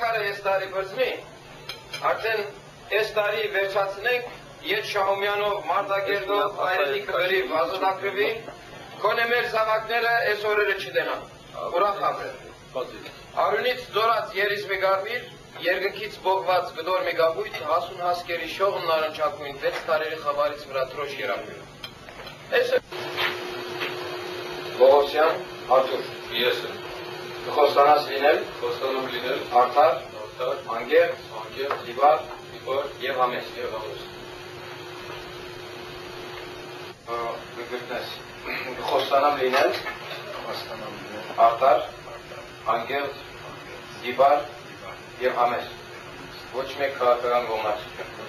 care este Bărzmi. Arten este ari veșatnec, iet Şahumianov, Marta Gerdov, Ayreli Kıvırib, Azuda Kıvırib, Konemer Zavaknele esorere çidena. Urak haber. Arunit Dorat Yeris Megavir, Yergekits Bogvats Gdor Megavuyt, Hasun Haskeri Şoğunların çakuyun, Vets Tareri Xavaris Vratroş Yerakuyun. Esor. Bogosyan, Artur. Yesin. Kostanas Linel, Kostanov Linel, Artar, Anger, Libar, Yevames. Bugürtnes. Kostanam Linel, Artar, Anger, Libar, Yevames. Voçmek Kağıtağın Gomlar.